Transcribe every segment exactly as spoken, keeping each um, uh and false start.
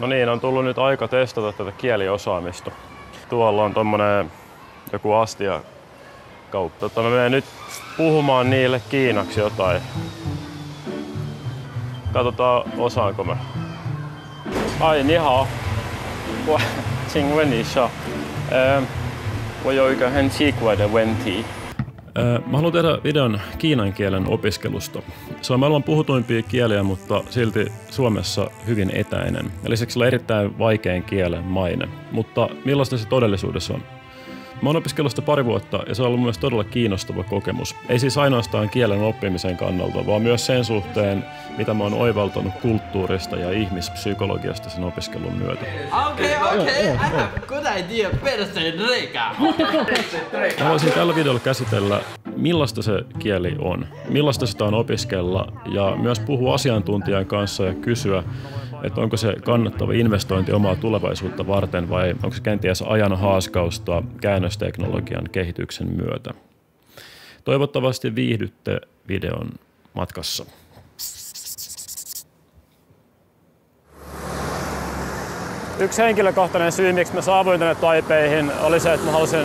No niin, on tullut nyt aika testata tätä kieliosaamista. Tuolla on tommonen joku astiakauppa. Mä menen nyt puhumaan niille kiinaksi jotain. Katsotaan, osaanko mä. Ai, ni hao. Wo xin wen ni shao. Ähm, wo you ge hen qi guai de wen ti. Mä haluan tehdä videon kiinan kielen opiskelusta. Se on maailman puhutuimpia kieliä, mutta silti Suomessa hyvin etäinen. Ja lisäksi sillä on erittäin vaikein kielen maine. Mutta millaista se todellisuudessa on? Mä oon opiskellut sitä pari vuotta ja se on ollut myös todella kiinnostava kokemus. Ei siis ainoastaan kielen oppimisen kannalta, vaan myös sen suhteen, mitä mä oon oivaltanut kulttuurista ja ihmispsykologiasta sen opiskelun myötä. Okei, okay, okei, okay. I have good idea, mä haluaisin tällä videolla käsitellä, millaista se kieli on, millaista sitä on opiskella ja myös puhua asiantuntijan kanssa ja kysyä, että onko se kannattava investointi omaa tulevaisuutta varten vai onko se kenties ajan haaskausta käännösteknologian kehityksen myötä. Toivottavasti viihdytte videon matkassa. Yksi henkilökohtainen syy, miksi mä saavuin tänne Taipeihin, oli se, että mä halusin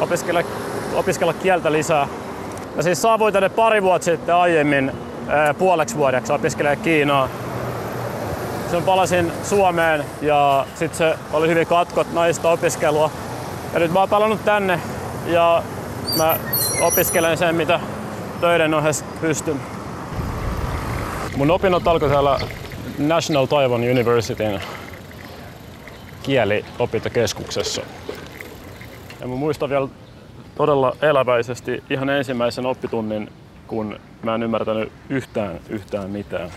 opiskella, opiskella kieltä lisää. Mä siis saavuin tänne pari vuotta sitten aiemmin puoleksi vuodeksi opiskelemaan kiinaa. Sitten palasin Suomeen ja sitten se oli hyvin katkot naista opiskelua. Ja nyt mä oon palannut tänne ja mä opiskelen sen, mitä töiden ohessa pystyn. Mun opinnot alkoi täällä National Taiwan Universityn kieliopintokeskuksessa. Ja mä muistan vielä todella eläväisesti ihan ensimmäisen oppitunnin, kun mä en ymmärtänyt yhtään yhtään mitään.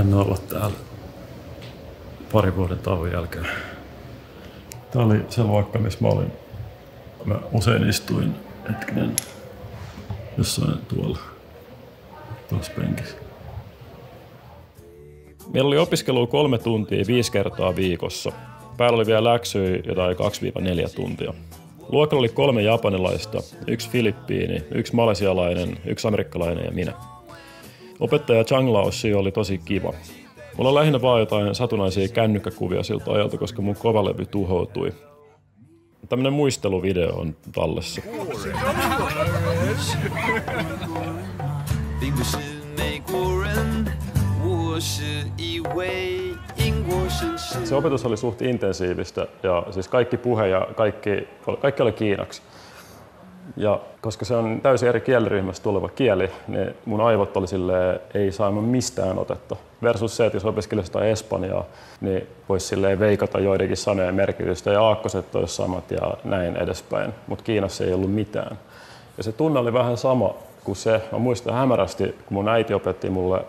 En ole ollut täällä pari vuoden tauon jälkeen. Tää oli se luokka, missä mä olin. Mä usein istuin hetkinen jossain tuolla, tuossa penkissä. Meillä oli opiskelua kolme tuntia viisi kertaa viikossa. Päällä oli vielä läksyjä jotain kaksi neljä tuntia. Luokalla oli kolme japanilaista, yksi filippiini, yksi malesialainen, yksi amerikkalainen ja minä. Opettaja Chang Laoshi oli tosi kiva. Mulla on lähinnä vaan jotain satunnaisia kännykkäkuvia siltä ajalta, koska mun kovalevy tuhoutui. Tämmönen muisteluvideo on tallessa. Se opetus oli suht intensiivistä ja siis kaikki puhe ja kaikki, kaikki oli kiinaksi. Ja koska se on täysin eri kieliryhmästä tuleva kieli, niin mun aivot oli silleen, ei saanut mistään otetta. Versus se, että jos opiskelisi jotain espanjaa, niin voisi silleen veikata joidenkin sanojen merkitystä ja aakkoset olisi samat ja näin edespäin. Mutta Kiinassa ei ollut mitään. Ja se tunne oli vähän sama kuin se, mä muistan hämärästi, kun mun äiti opetti mulle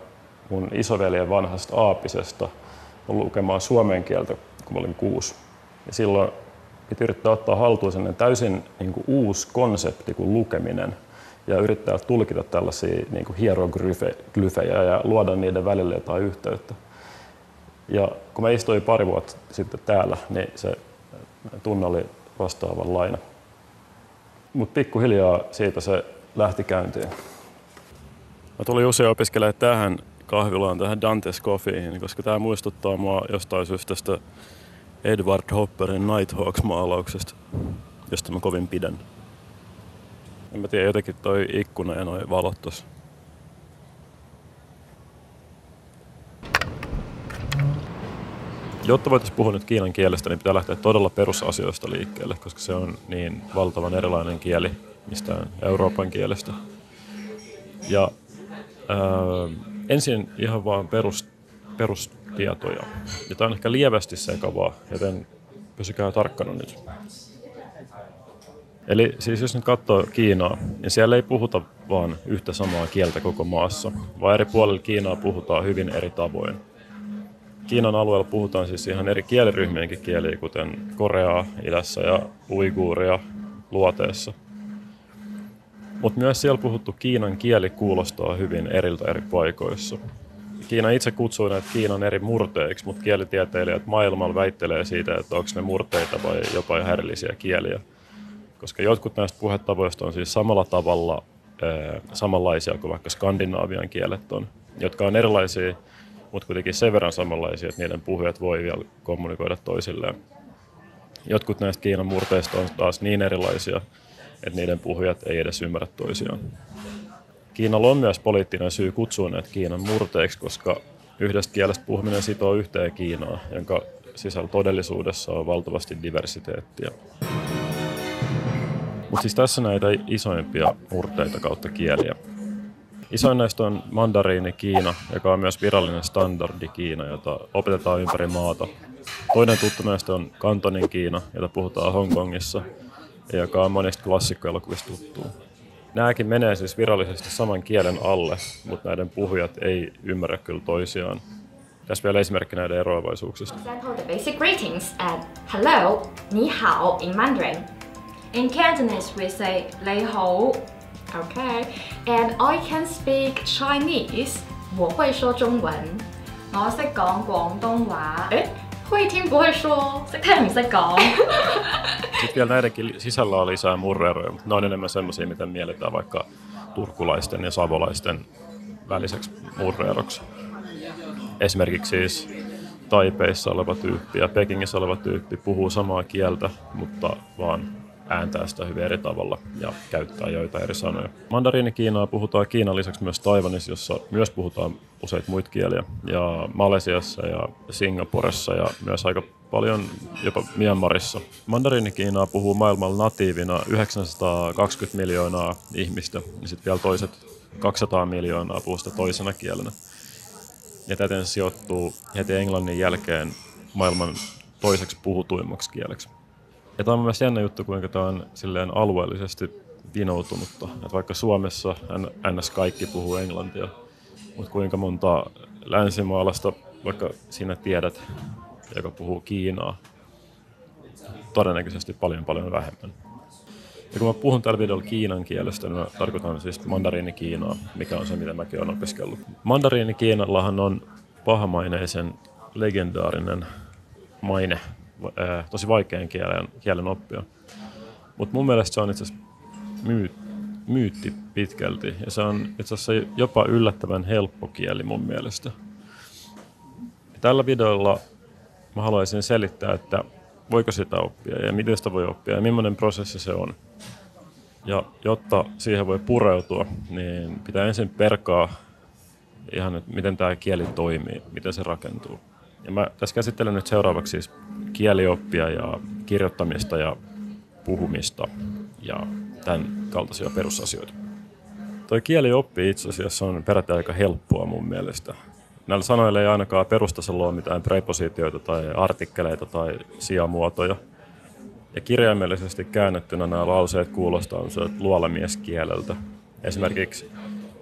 mun isoveljen vanhasta aapisesta lukemaan suomen kieltä, kun mä olin kuusi. Ja silloin että yrittää ottaa haltuun sellainen täysin niin kuin uusi konsepti kuin lukeminen ja yrittää tulkita tällaisia niin kuin hieroglyfejä ja luoda niiden välille jotain yhteyttä. Ja kun mä istuin pari vuotta sitten täällä, niin se tunne oli vastaavanlainen. Mutta pikkuhiljaa siitä se lähti käyntiin. Mä tulin usein opiskelemaan tähän kahvilaan, tähän Dante's Coffeeen, koska tämä muistuttaa mua jostain syystä sitä Edward Hopperin Nighthawks-maalauksesta, josta mä kovin pidän. En mä tiedä, jotenkin toi ikkuna ja noi valot tossa. Jotta voitais puhua nyt kiinan kielestä, niin pitää lähteä todella perusasioista liikkeelle, koska se on niin valtavan erilainen kieli mistään Euroopan kielestä. Ja öö, ensin ihan vaan perus, perus tietoja. Ja tämä on ehkä lievästi sekavaa, joten pysykää tarkkana nyt. Eli siis jos nyt katsoo Kiinaa, niin siellä ei puhuta vaan yhtä samaa kieltä koko maassa, vaan eri puolilla Kiinaa puhutaan hyvin eri tavoin. Kiinan alueella puhutaan siis ihan eri kieliryhmienkin kieliä, kuten koreaa idässä ja uiguuria luoteessa. Mutta myös siellä puhuttu Kiinan kieli kuulostaa hyvin eriltä eri paikoissa. Kiina itse kutsuu näitä Kiinan eri murteiksi, mutta kielitieteilijät maailmalla väittelee siitä, että onko ne murteita vai jopa häärillisiä kieliä. Koska jotkut näistä puhetavoista on siis samalla tavalla ee, samanlaisia kuin vaikka skandinaavian kielet on, jotka on erilaisia mutta kuitenkin sen verran samanlaisia, että niiden puhujat voi vielä kommunikoida toisilleen. Jotkut näistä Kiinan murteista on taas niin erilaisia, että niiden puhujat ei edes ymmärrä toisiaan. Kiinalla on myös poliittinen syy kutsua näitä Kiinan murteiksi, koska yhdestä kielestä puhuminen sitoo yhteen Kiinaa, jonka sisällä todellisuudessa on valtavasti diversiteettiä. Mutta siis tässä näitä isoimpia murteita kautta kieliä. Isoin näistä on mandariini Kiina, joka on myös virallinen standardi Kiina, jota opetetaan ympäri maata. Toinen tuttu näistä on kantonin Kiina, jota puhutaan Hongkongissa, ja joka on monista klassikkoelokuvista tuttuu. Nämäkin menee siis virallisesti saman kielen alle, mutta näiden puhujat ei ymmärrä kyllä toisiaan. Tässä vielä esimerkki näiden eroavaisuuksista. Basic greetings and hello, ni hao in Mandarin. In Cantonese we say lei hou. Okay. And I can speak Chinese. 我会说中文。我識講廣東話。誒，會聽不會說？識聽唔識講？Sitten vielä näidenkin sisällä on lisää murreeroja, mutta ne on enemmän semmoisia, mitä mielletään vaikka turkulaisten ja savolaisten väliseksi murreeroksi. Esimerkiksi siis Taipeissa oleva tyyppi ja Pekingissä oleva tyyppi puhuu samaa kieltä, mutta vaan ääntää sitä hyvin eri tavalla ja käyttää joitain eri sanoja. Mandariinikiinaa puhutaan Kiinan lisäksi myös Taiwanissa, jossa myös puhutaan useita muita kieliä. Ja Malesiassa ja Singaporessa ja myös aika paljon jopa Myanmarissa. Mandariinikiinaa puhuu maailmalla natiivina yhdeksänsataakaksikymmentä miljoonaa ihmistä ja sitten vielä toiset kaksisataa miljoonaa puhuu sitä toisena kielenä. Ja täten se sijoittuu heti englannin jälkeen maailman toiseksi puhutuimmaksi kieleksi. Ja tämä on myös jännä juttu, kuinka tämä on silleen alueellisesti vinoutunutta. Että vaikka Suomessa ns. Kaikki puhuu englantia, mutta kuinka monta länsimaalaista, vaikka sinä tiedät, joka puhuu kiinaa, todennäköisesti paljon paljon vähemmän. Ja kun mä puhun tällä videolla kiinan kielestä, niin mä tarkoitan siis mandariinikiinaa, mikä on se, mitä mäkin olen opiskellut. Mandariinikiinallahan on pahamaineisen legendaarinen maine. Tosi vaikean kielen, kielen oppia. Mutta mun mielestä se on itse asiassa myy, myytti pitkälti. Ja se on itse asiassa jopa yllättävän helppo kieli mun mielestä. Ja tällä videolla mä haluaisin selittää, että voiko sitä oppia ja miten sitä voi oppia ja millainen prosessi se on. Ja jotta siihen voi pureutua, niin pitää ensin perkaa ihan, että miten tämä kieli toimii, miten se rakentuu. Ja mä tässä käsittelen nyt seuraavaksi siis kielioppia ja kirjoittamista ja puhumista ja tämän kaltaisia perusasioita. Toi kielioppi itse asiassa on peräti aika helppoa mun mielestä. Näillä sanoilla ei ainakaan perustasolla ole mitään prepositioita tai artikkeleita tai sijamuotoja. Ja kirjaimellisesti käännettynä nämä lauseet kuulostaa luolamieskieleltä. Esimerkiksi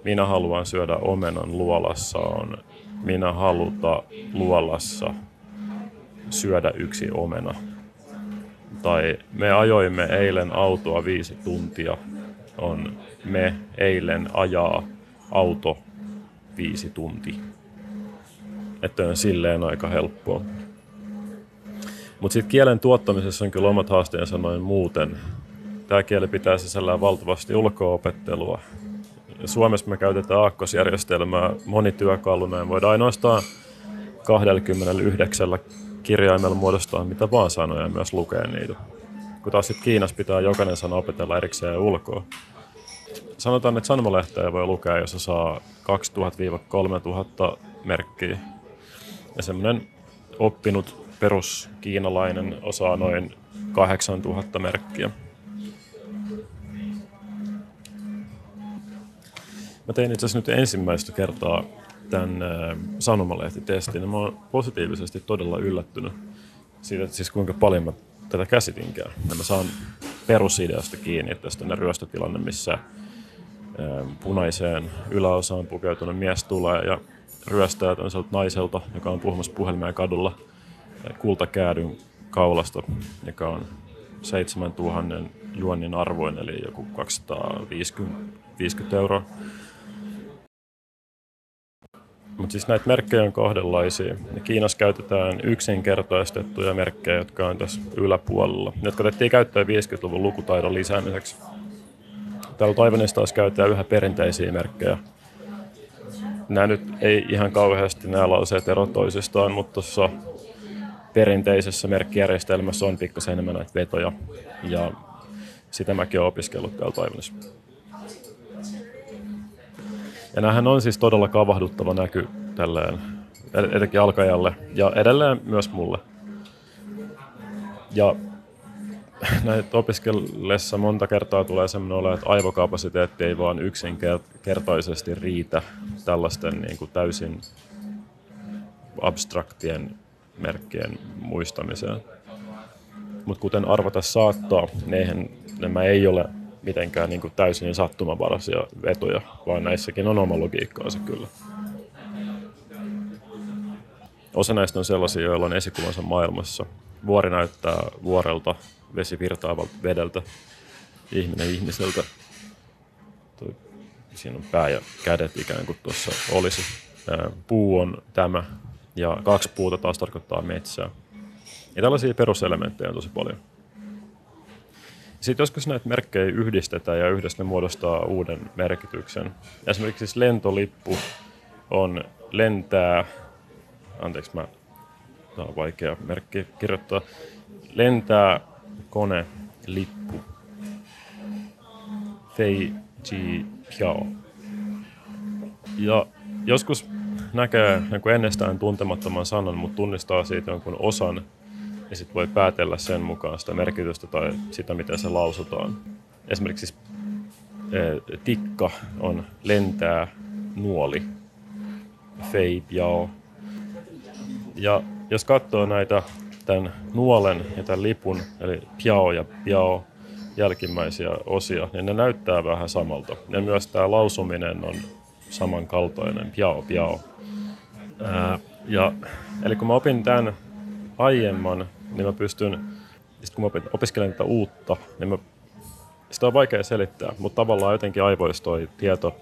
minä haluan syödä omenan luolassa on minä haluta luolassa syödä yksi omena. Tai me ajoimme eilen autoa viisi tuntia on me eilen ajaa auto viisi tuntia. Että on silleen aika helppoa. Mutta sitten kielen tuottamisessa on kyllä omat haasteensa noin muuten. Tämä kieli pitää sisällään valtavasti ulko-opettelua. Suomessa me käytetään aakkosjärjestelmää monityökaluna ja voidaan ainoastaan kaksikymmentäyhdeksän kirjaimella muodostaa mitä vaan sanoja ja myös lukea niitä. Kun taas sitten Kiinassa pitää jokainen sana opetella erikseen ulkoa. Sanotaan, että sanomalehteä voi lukea, jos se saa kaksituhatta kolmetuhatta merkkiä. Ja semmoinen oppinut peruskiinalainen osaa noin kahdeksantuhatta merkkiä. Mä tein itse asiassa nyt ensimmäistä kertaa tämän sanomalehtitestin ja mä oon positiivisesti todella yllättynyt siitä, että siis kuinka paljon mä tätä käsitinkään. Ja mä saan perusideasta kiinni, että tästä on ryöstötilanne, missä punaiseen yläosaan pukeutunut mies tulee ja ryöstää tämmöiseltä naiselta, joka on puhumassa puhelimeen kadulla, kultakäädyn kaulasta, joka on seitsemäntuhannen juonnin arvoinen, eli joku kaksisataaviisikymmentä euroa. Mutta siis näitä merkkejä on kahdenlaisia. Ja Kiinassa käytetään yksinkertaistettuja merkkejä, jotka on tässä yläpuolella, jotka otettiin käyttöön viidenkymmenenluvun lukutaidon lisäämiseksi. Täällä Taiwanissa taas käytetään yhä perinteisiä merkkejä, nämä nyt ei ihan kauheasti nämä lauseet ero toisistaan, mutta tuossa perinteisessä merkkijärjestelmässä on pikkasen enemmän näitä vetoja ja sitä mäkin olen opiskellut täällä Taiwanissa. Ja näähän on siis todella kavahduttava näky tälleen, etenkin alkajalle ja edelleen myös mulle. Ja näitä opiskellessa monta kertaa tulee sellainen olo, että aivokapasiteetti ei vaan yksinkertaisesti riitä tällaisten niin kuin täysin abstraktien merkkien muistamiseen. Mutta kuten arvata saattaa, niin nämä ei ole mitenkään niin kuin täysin sattumanvaraisia vetoja, vaan näissäkin on oma logiikkaansa kyllä. Osa näistä on sellaisia, joilla on esikuvansa maailmassa. Vuori näyttää vuorelta, vesi virtaavalta vedeltä, ihminen ihmiseltä. Siinä on pää ja kädet ikään kuin tuossa olisi. Puu on tämä ja kaksi puuta taas tarkoittaa metsää. Ja tällaisia peruselementtejä on tosi paljon. Sitten joskus näitä merkkejä yhdistetään ja yhdessä ne muodostaa uuden merkityksen. Esimerkiksi lentolippu on lentää, anteeksi mä, tämä on vaikea merkki kirjoittaa, lentää kone lippu. Fei ji piao. Ja joskus näkee niin ennestään tuntemattoman sanan, mutta tunnistaa siitä jonkun osan. Ja sitten voi päätellä sen mukaan sitä merkitystä tai sitä, miten se lausutaan. Esimerkiksi e, tikka on lentää nuoli, fei piao. Ja jos katsoo näitä tämän nuolen ja tämän lipun, eli piao ja piao, jälkimmäisiä osia, niin ne näyttää vähän samalta. Ja myös tämä lausuminen on samankaltainen, piao piao. Ää, ja, eli kun mä opin tämän aiemman, niin mä pystyn, kun mä opiskelen tätä uutta, niin mä, sitä on vaikea selittää, mutta tavallaan jotenkin aivoissa toi tieto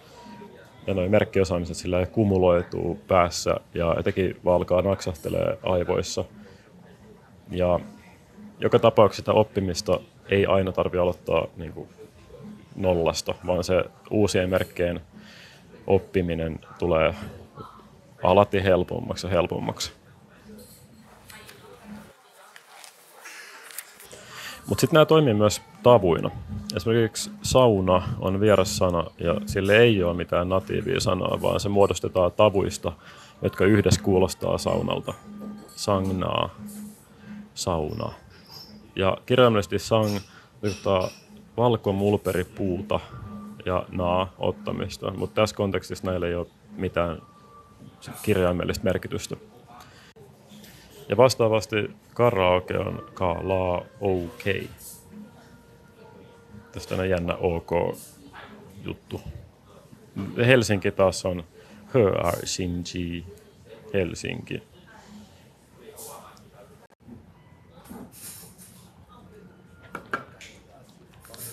ja noi merkkiosaamiset sillä kumuloituu päässä ja jotenkin vaan alkaa naksahtelee aivoissa. Ja joka tapauksessa sitä oppimista ei aina tarvitse aloittaa niin kuin nollasta, vaan se uusien merkkien oppiminen tulee alati helpommaksi ja helpommaksi. Mutta sitten nämä toimii myös tavuina. Esimerkiksi sauna on vieras sana ja sille ei ole mitään natiivia sanaa, vaan se muodostetaan tavuista, jotka yhdessä kuulostaa saunalta. Sangnaa, sauna. Ja kirjaimellisesti sang tarkoittaa valkomulperipuuta ja naa ottamista, mutta tässä kontekstissa näillä ei ole mitään kirjaimellistä merkitystä. Ja vastaavasti karaoke on ka-laa okei. Tästä on jännä OK-juttu. Helsinki taas on H-R-Shinji, Helsinki.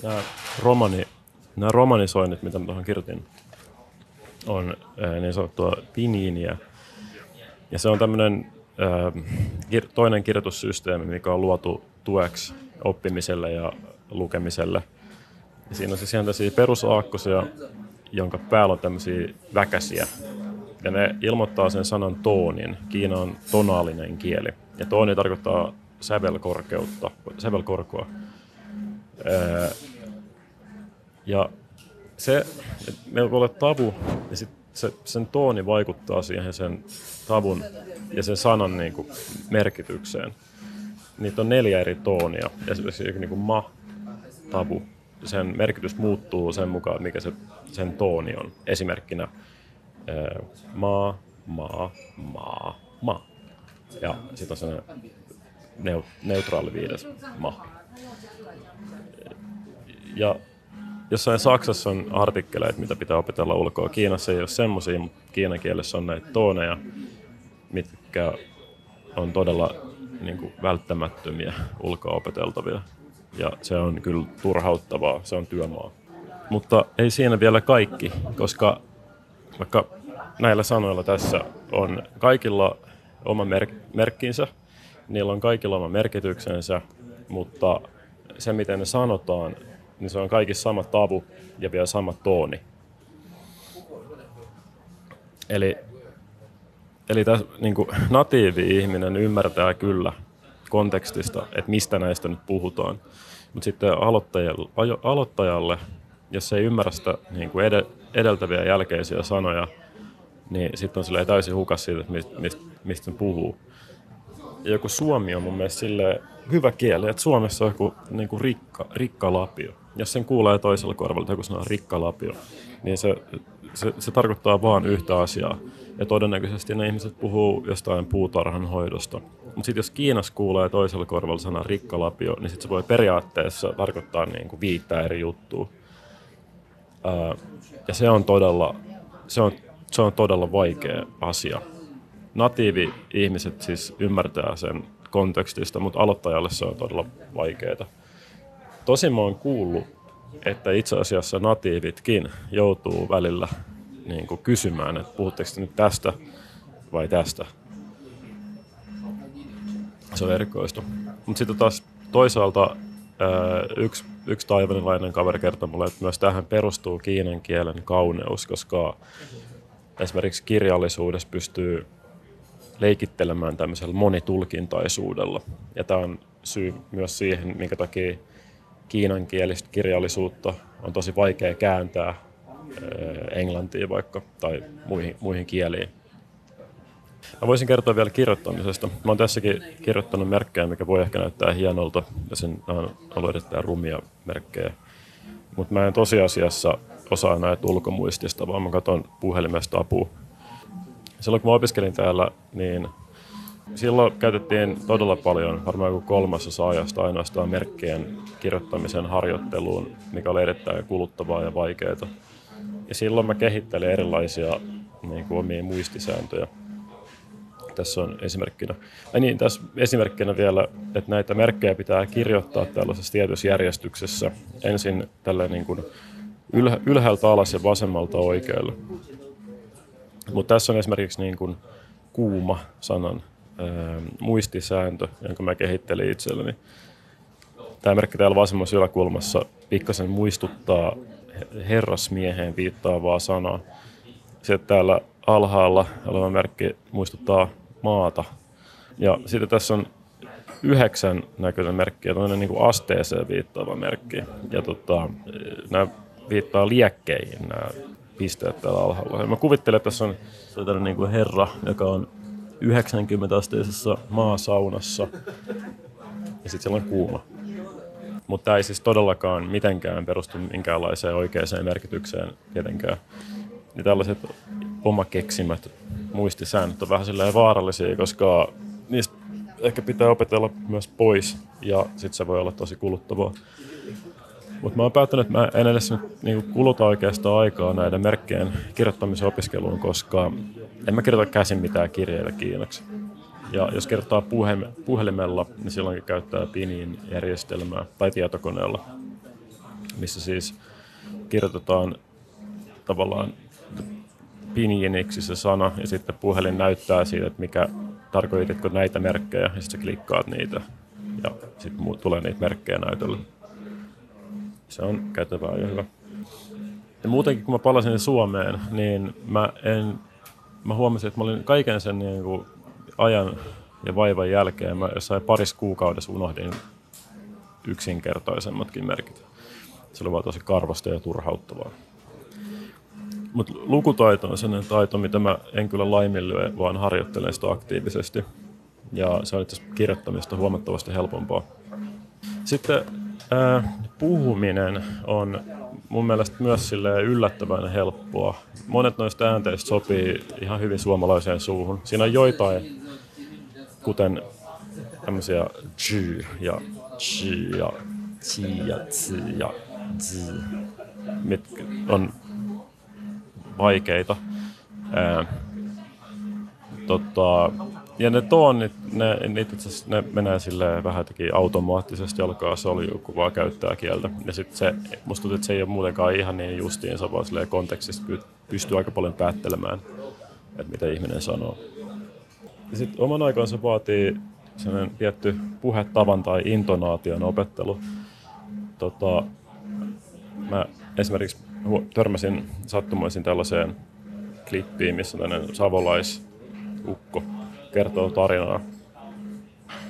Nämä, romani, nämä romanisoinnit, mitä mä tuohon kirjoitin, on niin sanottua piniiniä. Ja se on tämmöinen toinen kirjoitussysteemi, mikä on luotu tueksi oppimiselle ja lukemiselle. Ja siinä on siis ihan tämmöisiä perusaakkosia, jonka päällä on tämmöisiä väkäsiä. Ja ne ilmoittaa sen sanan toonin. Kiina on tonaalinen kieli. Ja tooni tarkoittaa sävelkorkeutta, sävelkorkoa. Ja se, että meillä voi olla tavu, ja sit se, sen tooni vaikuttaa siihen sen tavun ja sen sanan niin kuin merkitykseen. Niitä on neljä eri toonia. Esimerkiksi niin kuin ma, tavu. Sen merkitys muuttuu sen mukaan, mikä se, sen tooni on. Esimerkkinä ää, maa, maa, maa, maa. Ja sitten on sellainen neu, neutraali viides, ma. Ja jossain Saksassa on artikkeleita, mitä pitää opetella ulkoa. Kiinassa ei ole semmoisia, mutta kiinan kielessä on näitä tooneja, mitkä on todella niin kuin välttämättömiä ulkoa opeteltavia. Ja se on kyllä turhauttavaa, se on työmaa. Mutta ei siinä vielä kaikki, koska vaikka näillä sanoilla tässä on kaikilla oma merk- merkkinsä, niillä on kaikilla oma merkityksensä, mutta se miten ne sanotaan, niin se on kaikissa sama tavu ja vielä sama tooni. Eli, eli tässä niin kuin natiivi ihminen ymmärtää kyllä kontekstista, että mistä näistä nyt puhutaan. Mutta sitten aloittajalle, aloittajalle, jos ei ymmärrä sitä niin kuin edeltäviä jälkeisiä sanoja, niin sitten on täysin hukas siitä, mistä, mistä puhuu. Joku suomi on mun mielestä silleen hyvä kieli, että Suomessa on joku niin kuin rikka, rikkalapio. Jos sen kuulee toisella korvalla, että joku sanoo rikkalapio, niin se, se, se tarkoittaa vaan yhtä asiaa. Ja todennäköisesti ne ihmiset puhuu jostain puutarhan hoidosta. Mutta sitten jos Kiinassa kuulee toisella korvalla sanaa rikkalapio, niin sit se voi periaatteessa tarkoittaa niin kuin viittä eri juttua. Ää, ja se on todella, se on, se on todella vaikea asia. Natiivi-ihmiset siis ymmärtää sen kontekstista, mutta aloittajalle se on todella vaikeaa. Tosin mä oon kuullut, että itse asiassa natiivitkin joutuu välillä niin kuin kysymään, että puhutteko nyt tästä vai tästä. Se on erikoista. Mutta sitten taas toisaalta yksi, yksi taivanilainen kaveri kertoi mulle, että myös tähän perustuu kiinan kielen kauneus, koska esimerkiksi kirjallisuudessa pystyy leikittelemään tämmöisellä monitulkintaisuudella. Ja tämä on syy myös siihen, minkä takia kiinankielistä kirjallisuutta on tosi vaikea kääntää englantiin vaikka tai muihin, muihin kieliin. Mä voisin kertoa vielä kirjoittamisesta. Mä oon tässäkin kirjoittanut merkkejä, mikä voi ehkä näyttää hienolta, ja sen on ollut erittäin rumia merkkejä. Mutta mä en tosiasiassa osaa näitä ulkomuistista, vaan mä katson puhelimesta apua. Silloin kun mä opiskelin täällä, niin silloin käytettiin todella paljon, varmaan joku kolmasosa ajasta ainoastaan merkkien kirjoittamisen harjoitteluun, mikä oli erittäin kuluttavaa ja vaikeaa. Ja silloin mä kehittelin erilaisia niin kuin omia muistisääntöjä. Tässä on esimerkkinä. Ja niin, tässä esimerkkinä vielä, että näitä merkkejä pitää kirjoittaa tällaisessa tietyssä järjestyksessä. Ensin tällä niin kuin ylhäältä alas ja vasemmalta oikealle. Mutta tässä on esimerkiksi niin kuin kuuma-sanan ää, muistisääntö, jonka mä kehittelin itselleni. Tämä merkki täällä vasemmassa yläkulmassa pikkasen muistuttaa herrasmieheen viittaavaa sanaa. Sitten täällä alhaalla oleva merkki muistuttaa maata. Ja sitten tässä on yhdeksän näköinen merkki ja toinen niin kuin asteeseen viittaava merkki. Ja tota, nämä viittaa liekkeihin nämä pisteet täällä alhaalla. Ja mä kuvittelen, että tässä on tällainen niin kuin herra, joka on yhdeksänkymmentä-asteisessa maasaunassa ja sitten siellä on kuuma. Mutta tämä ei siis todellakaan mitenkään perustu minkäänlaiseen oikeaan merkitykseen tietenkään. Ja tällaiset omakeksimät muistisäännöt on vähän silleen vaarallisia, koska niistä ehkä pitää opetella myös pois ja sitten se voi olla tosi kuluttavaa. Mutta mä oon päättänyt, että mä en edes niinku kuluta oikeastaan aikaa näiden merkkien kirjoittamisen opiskeluun, koska en mä kirjoita käsin mitään kirjeitä kiinaksi. Ja jos kirjoittaa puhelimella, niin silloinkin käyttää Pinin järjestelmää tai tietokoneella, missä siis kirjoitetaan tavallaan pinjiniksi se sana ja sitten puhelin näyttää siitä, että mikä tarkoititko näitä merkkejä ja sitten sä klikkaat niitä ja sitten tulee niitä merkkejä näytölle. Se on kätevää ja hyvä. Ja muutenkin kun mä palasin Suomeen, niin mä, en, mä huomasin, että mä olin kaiken sen niin kuin ajan ja vaivan jälkeen, mä jossain parissa kuukaudessa unohdin yksinkertaisemmatkin merkit. Se oli vaan tosi karvasta ja turhauttavaa. Mutta lukutaito on sellainen taito, mitä mä en kyllä laiminlyö, vaan harjoittelen sitä aktiivisesti. Ja se on itse asiassa kirjoittamista huomattavasti helpompaa. Sitten ää, puhuminen on mun mielestä myös yllättävän helppoa. Monet noista äänteistä sopii ihan hyvin suomalaiseen suuhun. Siinä on joitain, kuten tämmöisiä j ja ch ja chi ja tsi ja tsi, mitkä on vaikeita. Ää, tota, ja ne toonit, ne, ne menee silleen vähän jotenkin automaattisesti, alkaa soljua, kun vaan käyttää kieltä. Ja sit se, musta tuntuu, että se ei ole muutenkaan ihan niin justiinsa, vaan silleen kontekstista pystyy aika paljon päättelemään, että mitä ihminen sanoo. Ja sit oman aikansa vaatii sellainen tietty puhetavan tai intonaation opettelu. Tota, mä esimerkiksi törmäsin sattumoisin tällaiseen klippiä, missä tämmöinen savolaisukko kertoo tarinaa.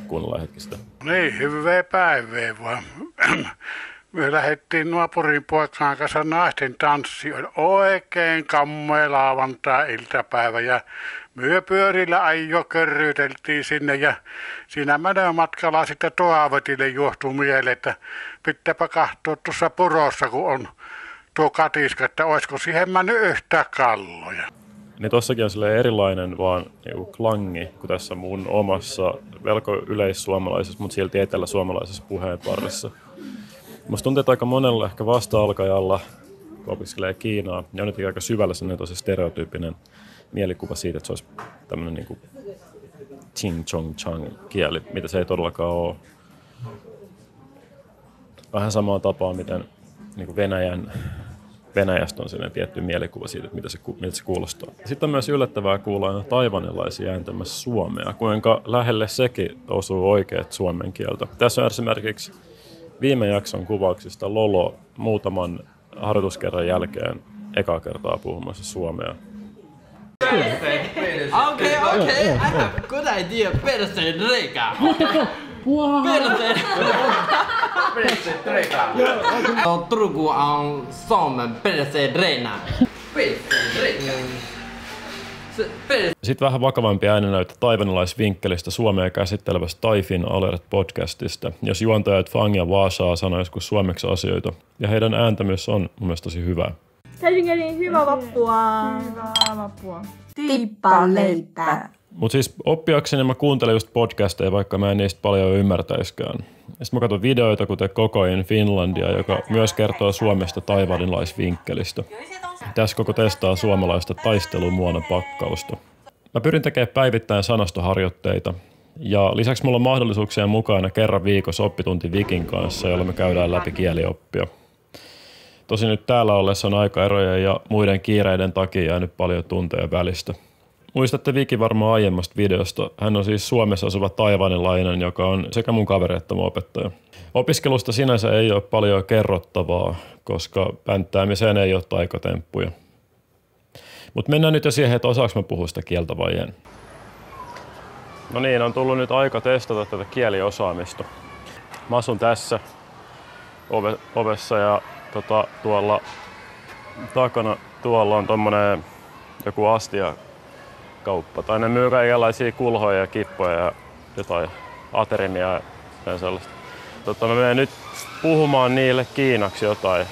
Kuunnellaan hetki sitä. Niin, hyvää päivää vaan. Me lähdettiin naapurin poikaan kanssa naisten tanssi. Oli oikein kammea lauantai-iltapäivä ja myö pyörillä ajo körryyteltiin sinne ja siinä menee matkalla sitten Toavetille johtui mieleen, että pitääpä katsoa tuossa purossa, kun on tuo katiska, että olisiko siihen mennyt yhtä kalloja. Niin tossakin on silleen erilainen vaan niinku klangi kuin tässä mun omassa velko yleissuomalaisessa, mutta silti eteläsuomalaisessa puheenparissa. Musta tuntuu, että aika monella ehkä vasta-alkajalla, kun opiskelee Kiinaa, niin on nyt aika syvällä sellainen tosi stereotyyppinen mielikuva siitä, että se olisi tämmöinen niinku ching chong chang kieli, mitä se ei todellakaan ole. Vähän samaa tapaa, miten niinku Venäjän, Venäjästä on sellainen tietty mielikuva siitä, että mitä se, miltä se kuulostaa. Sitten on myös yllättävää kuulla aina taivanilaisia ääntämässä suomea, kuinka lähelle sekin osuu oikeat suomen kieltä. Tässä on esimerkiksi viime jakson kuvauksista Lolo muutaman harjoituskerran jälkeen ekaa kertaa puhumassa suomea. Okei, okei, I have a good idea. Perseen reika. Perseen. Perseen reika. Turku on Suomen perseen reina. Perseen reika. Sitten vähän vakavampi äänenäyttö taivanilaisvinkkelistä Suomea käsittelevästä Taifin Alert podcastista, jos juontajat Fang ja Vaasa sanoo joskus suomeksi asioita. Ja heidän ääntä myös on mun mielestä tosi hyvää. Helsingin hyvää vappua. Hyvää vappua. Tippa leipää. Mut siis oppiakseni mä kuuntelen just podcasteja, vaikka mä en niistä paljon ymmärtäiskään. Sitten mä katson videoita, kuten Coco in Finlandia, joka myös kertoo Suomesta taivanilaisvinkkelistä. Tässä Koko testaa suomalaista taistelumuona pakkausta. Mä pyrin tekemään päivittäin sanastoharjoitteita. Ja lisäksi mulla on mahdollisuuksia mukana kerran viikossa oppitunti Vikin kanssa, jolla me käydään läpi kielioppia. Tosin nyt täällä ollessa on aikaeroja ja muiden kiireiden takia jäänyt paljon tunteja välistä. Muistatte Viki varmaan aiemmasta videosta. Hän on siis Suomessa asuva taivanilainen, joka on sekä mun kaveri että mun opettaja. Opiskelusta sinänsä ei ole paljon kerrottavaa, koska pänttäämiseen ei ole taikatemppuja. Mutta mennään nyt jo siihen, että osaanko mä puhua sitä kieltä vai en. No niin, on tullut nyt aika testata tätä kieliosaamista. Mä asun tässä ove, ovessa ja tota, tuolla takana tuolla on tommonen joku astia kauppa. Tai ne myy kaikenlaisia kulhoja ja kippoja ja jotain aterimia ja jotain sellaista. Tota, mä menen nyt puhumaan niille kiinaksi jotain.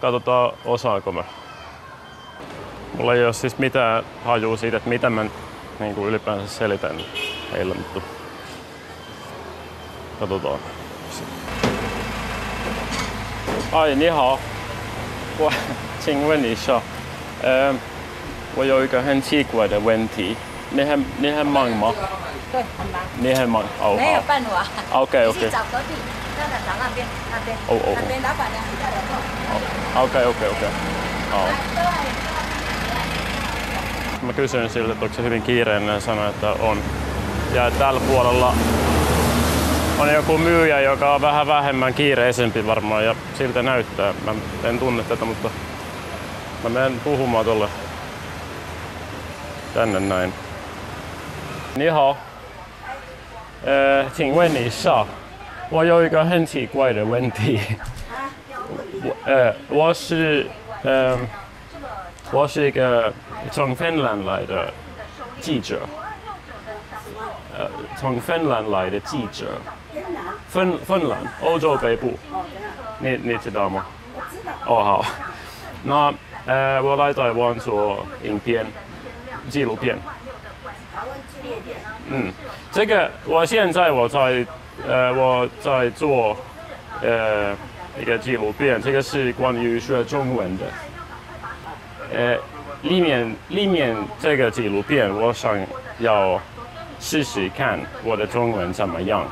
Katsotaan osaanko mä. Mulla ei ole siis mitään hajua siitä, että mitä mä niin kuin ylipäänsä selitän heille, mutta katsotaan. Ai, ni hao. 我请问一下 On joku myyjä, joka on vähän vähemmän kiireisempi varmaan ja siltä näyttää. Mä en tunne tätä, mutta mä menen puhumaan tuolle tänne näin. Ni hao. Jing wen ni sha. Wo you yi ge hen qi guai de wen ti. Eh, wo shi ehm wo shi yi ge zhong Finland lai de ji zhe. Eh, zhong Finland lai de ji zhe. 芬, 芬兰，欧洲北部，你你知道吗？哦、oh, 好，那呃我来台湾做影片、纪录片。嗯，这个我现在我在呃我在做呃一个纪录片，这个是关于学中文的。呃，里面里面这个纪录片，我想要试试看我的中文怎么样。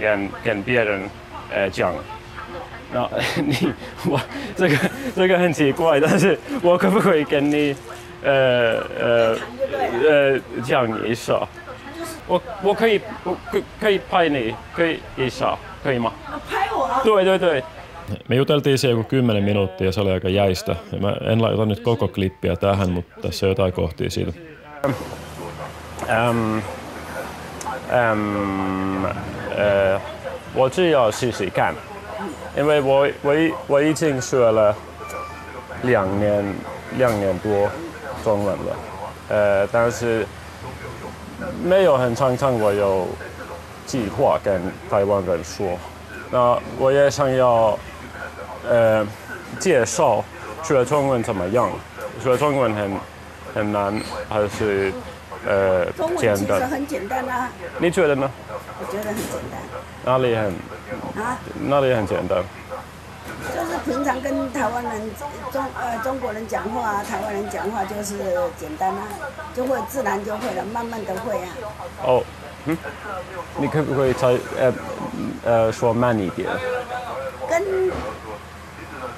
跟跟别人呃讲，那你我这个这个很奇怪，但是我可不可以跟你呃呃呃讲一下？我我可以我可以拍你，可以一下，可以吗？拍我啊？对对对， Me juteltiin siellä joku kymmenen minuuttia ja se oli aika jäistä. Mä en laita nyt koko klippiä tähän, mutta tässä on jotain kohtia siitä. Um, um, uh, 我只要试试看，因为我我我已经学了两年两年多中文了，呃，但是没有很常常我有计划跟台湾人说。那我也想要呃介绍学中文怎么样，学中文很很难还是呃简单？中文其实很简单啊。你觉得呢？我觉得很简单。哪里很？啊？哪里很简单？就是平常跟台湾人、中呃中国人讲话，台湾人讲话就是简单啊，就会自然就会了，慢慢的会啊。哦，嗯，你可不可以再呃呃说慢一点？跟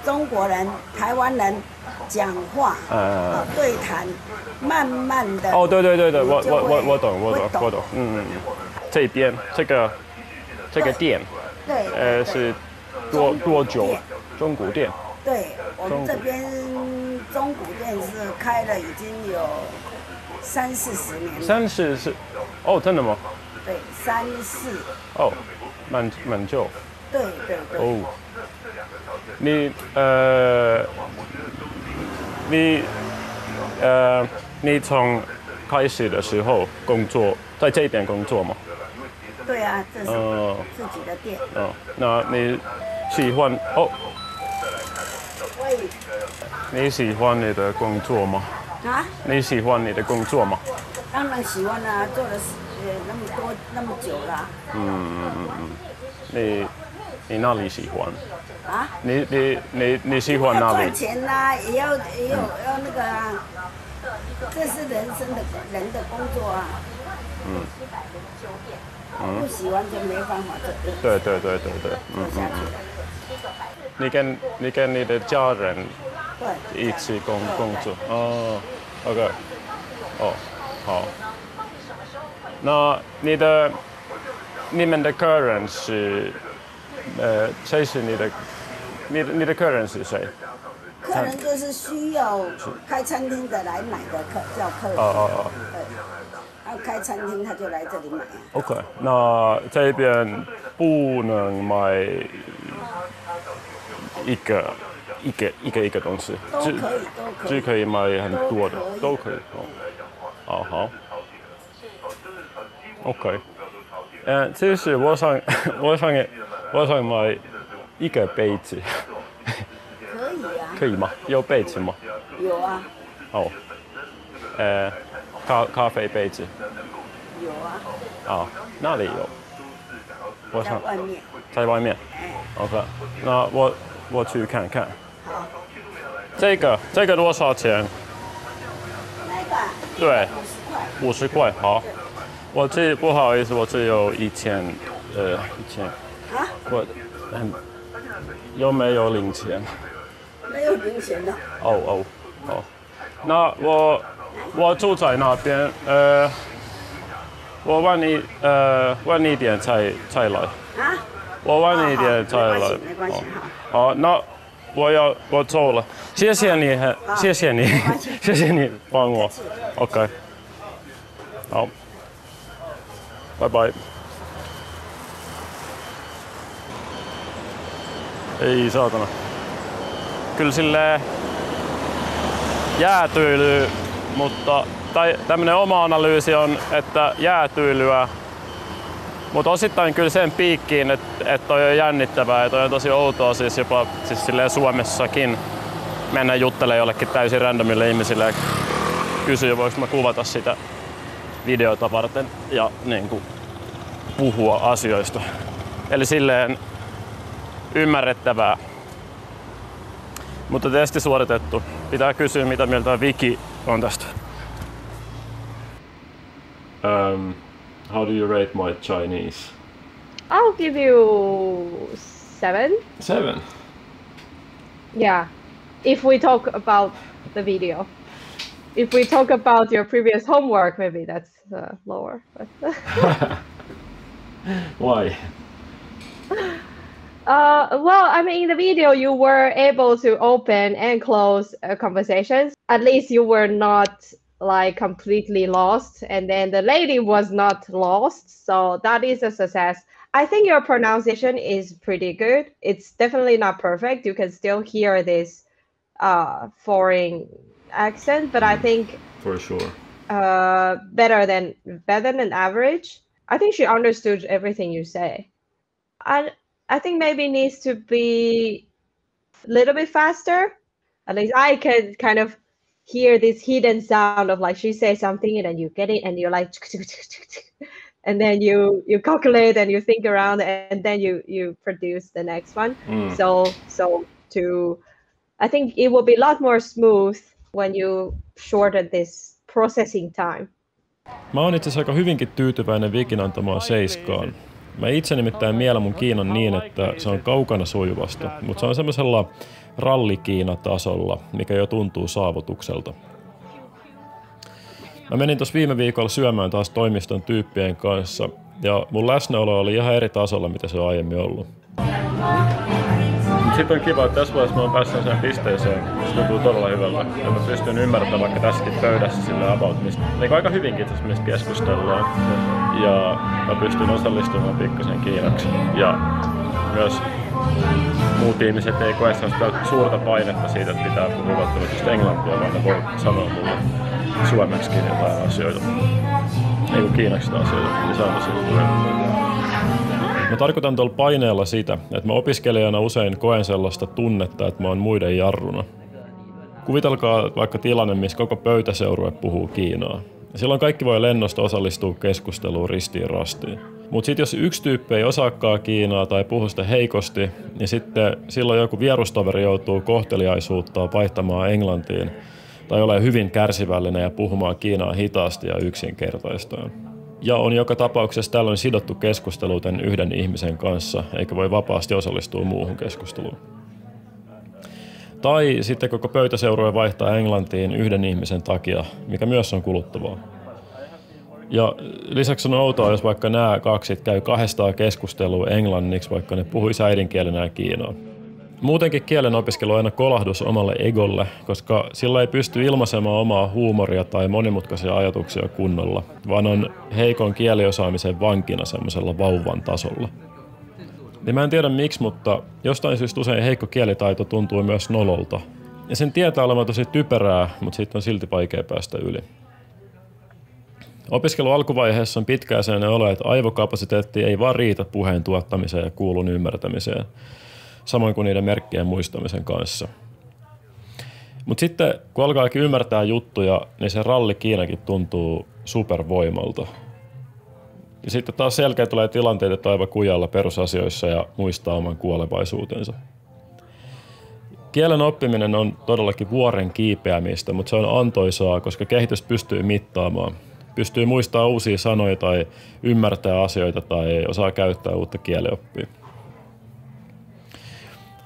中国人、台湾人讲话，嗯，对谈，慢慢的。哦，对对对对，我我我我懂，我懂，我懂，嗯。这边这个这个店，对，呃，是多多久？中古店。对，我们这边中古店是开了已经有三四十年了。三四十，哦，真的吗？对，三四。哦，蛮蛮久。对对对。哦，你呃，你呃，你从开始的时候工作在这边工作吗？对啊，这是自己的店。嗯、哦，那你喜欢哦？喂，你喜欢你的工作吗？啊？你喜欢你的工作吗？当然喜欢啦、啊，做了那么多那么久了。嗯嗯嗯，你你哪里喜欢？啊？你你你你喜欢哪里？赚钱啦、啊，也要也有、嗯、要那个、啊，这是人生的人的工作啊。嗯。嗯、不喜欢就没办法做。对对对对对，嗯嗯嗯。你跟你跟你的家人一起工工作哦 ，OK， 哦好。那你的你们的客人是呃谁是你的你的你的客人是谁？客人就是需要开餐厅的来买的客叫客人。哦哦哦。要开餐厅，他就来这里买。OK， 那这边不能买一个一个一个一个东西，都可以，都可以，只可以买很多的，都可以。哦，好。OK， 呃，其实我想，我想，我想买一个杯子。可以啊。可以吗？有杯子吗？有啊。哦，呃。咖咖啡杯子有啊，啊那里有，我想在外面，在外面 ，OK， 那我我去看看。好，这个这个多少钱？那个对，五十块，好。我这不好意思，我只有一千，呃一千，啊，我嗯有没有零钱？没有零钱的。哦哦哦，那我。我住在那边，呃，我晚一呃晚一点才才来。啊？我晚一点才来。没关系，好。好，那我要我走了，谢谢你，谢谢你，谢谢你帮我。OK。好。拜拜。Ei saatana. Kyllä silleen jäätyilyy. Mutta tämmöinen oma analyysi on, että jäätyilyä, mutta osittain kyllä sen piikkiin, että et toi on jännittävää ja toi on tosi outoa siis jopa siis Suomessakin mennä juttelemaan jollekin täysin randomille ihmisille ja kysyä, voiko mä kuvata sitä videota varten ja niin kuin, puhua asioista. Eli silleen ymmärrettävää, mutta testi suoritettu. Pitää kysyä, mitä mieltä Viki on tästä. Um, how do you rate my Chinese? I'll give you seven. Seven? Yeah, if we talk about the video. If we talk about your previous homework, maybe that's uh, lower. But Why? Uh, well, I mean, in the video, you were able to open and close uh, conversations. At least you were not like completely lost. And then the lady was not lost. So that is a success. I think your pronunciation is pretty good. It's definitely not perfect. You can still hear this uh, foreign accent, but I think for sure uh, better than better than average. I think she understood everything you say. I I think maybe needs to be a little bit faster. At least I can kind of hear this hidden sound of like she says something and then you get it and you're like, and then you, you calculate and you think around and then you, you produce the next one. Mm. So so to I think it will be a lot more smooth when you shorten this processing time. Mä oon itse asiassa aika hyvinkin tyytyväinen Vikin antamaan seiskaan. Mä itse nimittäin mielen mun Kiinan niin, että se on kaukana sujuvasta, mutta se on semmoisella rallikiinatasolla, mikä jo tuntuu saavutukselta. Mä menin tuossa viime viikolla syömään taas toimiston tyyppien kanssa, ja mun läsnäolo oli ihan eri tasolla, mitä se on aiemmin ollut. Sitten on kiva, että tässä vaiheessa mä oon päässyt sen pisteeseen, se tuntuu todella hyvältä. Ja mä pystyn ymmärtämään vaikka tässäkin pöydässä sillä about, mistä niin aika hyvinkin tässä mistä keskustellaan. Ja mä pystyn osallistumaan pikkasen kiinaksi. Ja myös muut ihmiset ei koe sellaista suurta painetta siitä, että pitää puhua välttämättä englantia, vaan ne voi sanoa mulle suomeksikin jotain asioita. Ei kun kiinaksi sitä asioita, niin se on tosi hyvä. Mä tarkoitan tuolla paineella sitä, että mä opiskelijana usein koen sellaista tunnetta, että mä oon muiden jarruna. Kuvitelkaa vaikka tilanne, missä koko pöytäseurue puhuu kiinaa. Silloin kaikki voi lennosta osallistua keskusteluun ristiin rastiin. Mut sit jos yksi tyyppi ei osaakaan kiinaa tai puhu sitä heikosti, niin sitten silloin joku vierustaveri joutuu kohteliaisuutta vaihtamaan englantiin tai olemaan hyvin kärsivällinen ja puhumaan kiinaa hitaasti ja yksinkertaistaan. Ja on joka tapauksessa tällöin sidottu keskusteluun tämän yhden ihmisen kanssa, eikä voi vapaasti osallistua muuhun keskusteluun. Tai sitten koko pöytäseurue vaihtaa englantiin yhden ihmisen takia, mikä myös on kuluttavaa. Ja lisäksi on outoa, jos vaikka nämä kaksit käy kahdestaan keskustelua englanniksi, vaikka ne puhuisi äidinkielenään kiinaa. Muutenkin kielen opiskelu on aina kolahdus omalle egolle, koska sillä ei pysty ilmaisemaan omaa huumoria tai monimutkaisia ajatuksia kunnolla, vaan on heikon kieliosaamisen vankina semmoisella vauvan tasolla. Ja mä en tiedä miksi, mutta jostain syystä usein heikko kielitaito tuntuu myös nololta. Ja sen tietää olevan tosi typerää, mutta siitä on silti vaikea päästä yli. Opiskelu alkuvaiheessa on pitkään sellainen olo, että aivokapasiteetti ei vaan riitä puheen tuottamiseen ja kuulun ymmärtämiseen. Samoin kuin niiden merkkien muistamisen kanssa. Mutta sitten kun alkaakin ymmärtää juttuja, niin se ralli Kiinakin tuntuu supervoimalta. Ja sitten taas selkeä tulee tilanteita taiva kujalla perusasioissa ja muistaa oman kuolevaisuutensa. Kielen oppiminen on todellakin vuoren kiipeämistä, mutta se on antoisaa, koska kehitys pystyy mittaamaan. Pystyy muistamaan uusia sanoja tai ymmärtää asioita tai ei osaa käyttää uutta kielenoppia.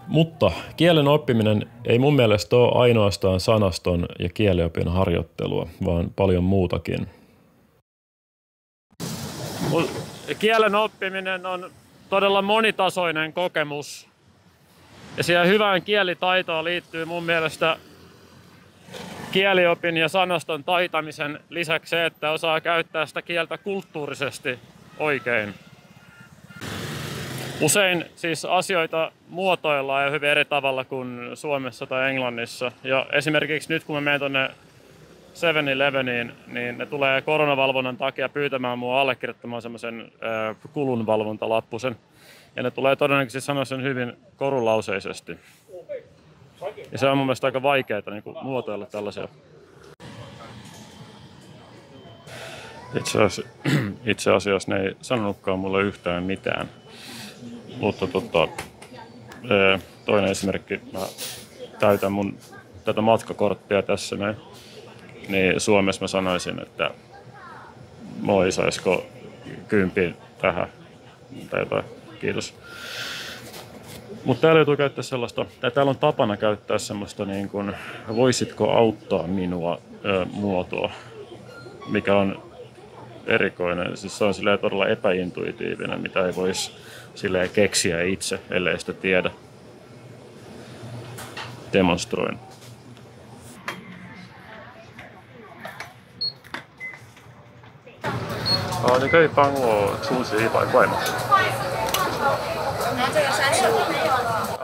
Mutta kielen oppiminen ei mun mielestä ole ainoastaan sanaston ja kieliopin harjoittelua, vaan paljon muutakin. Kielen oppiminen on todella monitasoinen kokemus. Ja siihen hyvään kielitaitoon liittyy mun mielestä kieliopin ja sanaston taitamisen lisäksi se, että osaa käyttää sitä kieltä kulttuurisesti oikein. Usein siis asioita muotoillaan ja hyvin eri tavalla kuin Suomessa tai Englannissa. Ja esimerkiksi nyt kun mä menen tuonne seven eleveniin, niin ne tulee koronavalvonnan takia pyytämään mua allekirjoittamaan semmoisen kulunvalvontalappusen. Ja ne tulee todennäköisesti sanoa sen hyvin korulauseisesti. Ja se on mun mielestä aika vaikeaa niin kuin muotoilla tällaisia. Itse asiassa, itse asiassa ne ei sanonutkaan mulle yhtään mitään. Mutta tota, toinen esimerkki, mä täytän mun tätä matkakorttia tässä näin, niin Suomessa mä sanoisin, että moi, saisiko kympin tähän tai jotain, kiitos. Mutta täällä joutuu käyttää sellaista, tai täällä on tapana käyttää sellaista niin kuin, voisitko auttaa minua muotoa, mikä on erikoinen. Siis se on silleen todella epäintuitiivinen, mitä ei voisi silleen keksiä itse, ellei sitä tiedä. Demonstroin. Oh, 你可以帮我出示一百块吗?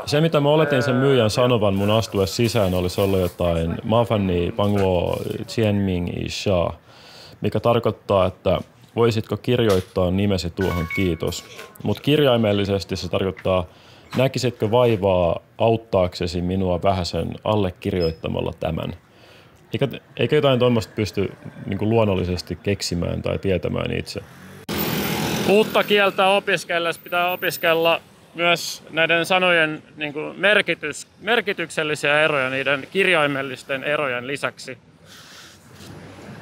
Se mitä mä oletin sen myyjän sanovan mun astuen sisään olisi ollut jotain Mafani Pangwo Tianming Isha, mikä tarkoittaa, että voisitko kirjoittaa nimesi tuohon kiitos. Mutta kirjaimellisesti se tarkoittaa, näkisitkö vaivaa auttaaksesi minua vähäsen allekirjoittamalla tämän. Eikä, eikä jotain tuommoista pysty niin kuin luonnollisesti keksimään tai tietämään itse. Uutta kieltä opiskellessa pitää opiskella myös näiden sanojen niin kuin merkitys, merkityksellisiä eroja niiden kirjaimellisten erojen lisäksi.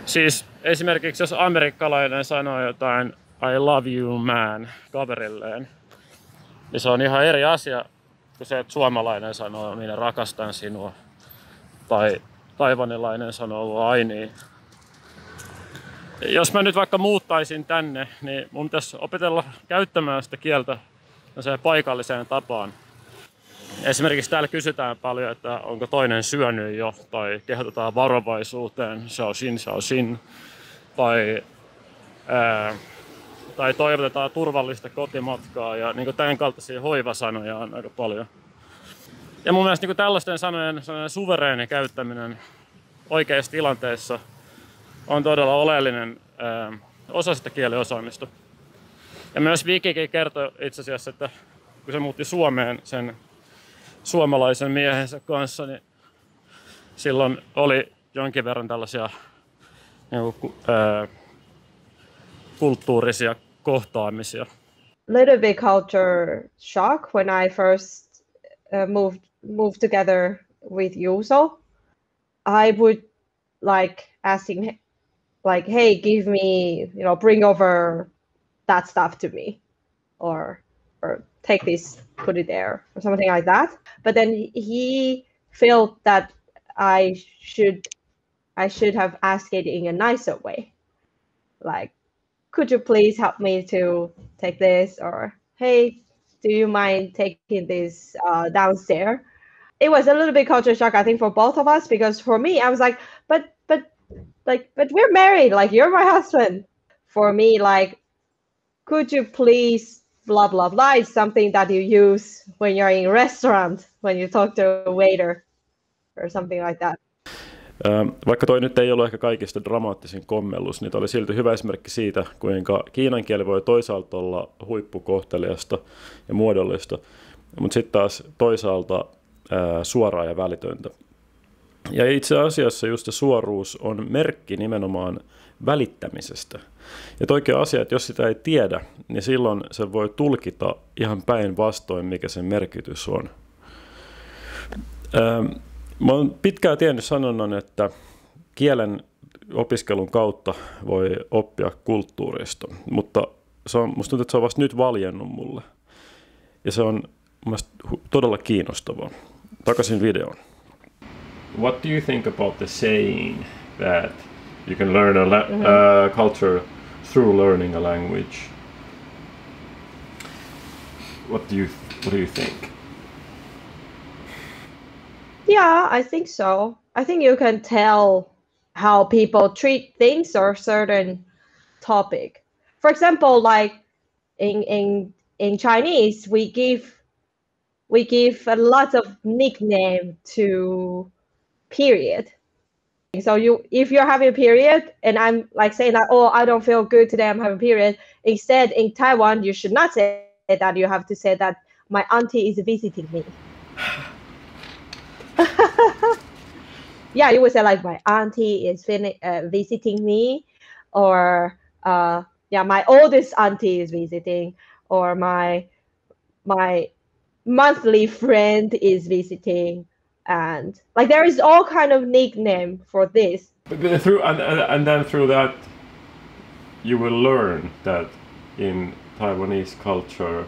Siis esimerkiksi jos amerikkalainen sanoo jotain I love you man kaverilleen, niin se on ihan eri asia kuin se, että suomalainen sanoo minä rakastan sinua tai taivanilainen sanoo aini. Jos mä nyt vaikka muuttaisin tänne, niin mun pitäisi opetella käyttämään sitä kieltä paikalliseen tapaan. Esimerkiksi täällä kysytään paljon, että onko toinen syönyt jo, tai kehotetaan varovaisuuteen, shaoshin, shaoshin, tai, ää, tai toivotetaan turvallista kotimatkaa, ja niin kuin tämän kaltaisia hoivasanoja on aika paljon. Ja mun mielestä niin kuin tällaisten sanojen suvereeni käyttäminen oikeissa tilanteissa on todella oleellinen ää, osa sitä kieliosaamista. Ja myös Vikikin kertoi itse asiassa, että kun se muutti Suomeen sen suomalaisen miehensä kanssa, niin silloin oli jonkin verran tällaisia niin kuin, ää, kulttuurisia kohtaamisia. Little bit culture shock when I first Uh, moved moved together with Yuzo. I would like asking, like, hey, give me, you know, bring over that stuff to me, or or take this, put it there, or something like that. But then he felt that I should I should have asked it in a nicer way, like, could you please help me to take this, or hey, do you mind taking this uh, downstairs? It was a little bit culture shock, I think, for both of us, because for me, I was like, but, but, like, but we're married, like, you're my husband. For me, like, could you please, blah, blah, blah, is something that you use when you're in a restaurant, when you talk to a waiter, or something like that. Vaikka toi nyt ei ollut ehkä kaikista dramaattisin kommellus, niin toi oli silti hyvä esimerkki siitä, kuinka kiinan kieli voi toisaalta olla huippukohteliasta ja muodollista, mutta sitten taas toisaalta ää, suoraa ja välitöntä. Ja itse asiassa just se suoruus on merkki nimenomaan välittämisestä. Ja toikin asia, että jos sitä ei tiedä, niin silloin se voi tulkita ihan päinvastoin, mikä sen merkitys on. Ää, Mä oon pitkään tiennyt sanonnan, että kielen opiskelun kautta voi oppia kulttuurista, mutta se on, musta tuntuu, että se on vasta nyt valjennut mulle. Ja se on musta todella kiinnostavaa. Takaisin videoon. What do you think about the saying that you can learn a la- uh, culture through learning a language? What do you, what do you think? Yeah, I think so. I think you can tell how people treat things or certain topic. For example, like in in in Chinese, we give we give a lot of nickname to period. So you, if you're having a period, and I'm like saying that, oh, I don't feel good today, I'm having a period. Instead, in Taiwan, you should not say that. You have to say that my auntie is visiting me. Yeah, you would say like my auntie is uh, visiting me, or uh, yeah, my oldest auntie is visiting, or my my monthly friend is visiting, and like there is all kind of nickname for this. But then through and, and and then through that, you will learn that in Taiwanese culture,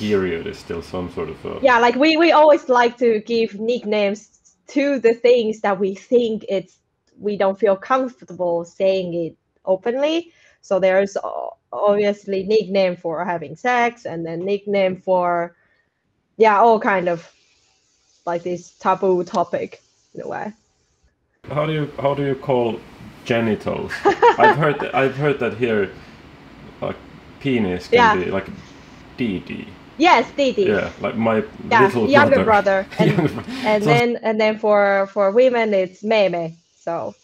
period is still some sort of a... Yeah, like we, we always like to give nicknames to the things that we think it's we don't feel comfortable saying it openly. So there's obviously nickname for having sex, and then nickname for, yeah, all kind of like this taboo topic in a way. How do you how do you call genitals? I've heard I've heard that here, like penis can yeah. be like D D. Yes, D D. Yeah, like my yeah, little younger brother. brother. And, younger. and so, then and then for for women it's Meme. So.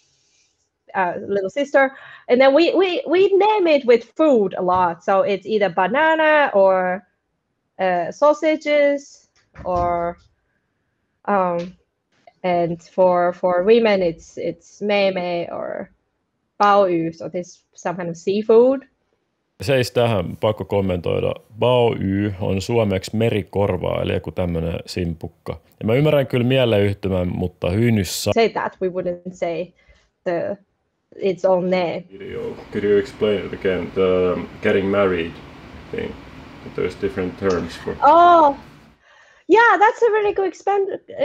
Uh, little sister, and then we we we name it with food a lot. So it's either banana or uh, sausages, or um, and for for women it's it's meme or baoyu. So this some kind of seafood. Seis tähän pakko kommentoida. Baoyu on suomeksi merikorvaa, eli joku tämmöinen simpukka. Ja mä ymmärrän kyllä mieleyhtymän, mutta hyynyssä. Say that we wouldn't say the its own name. Could you explain it again, the getting married thing? There's different terms for. Oh, yeah, that's a really good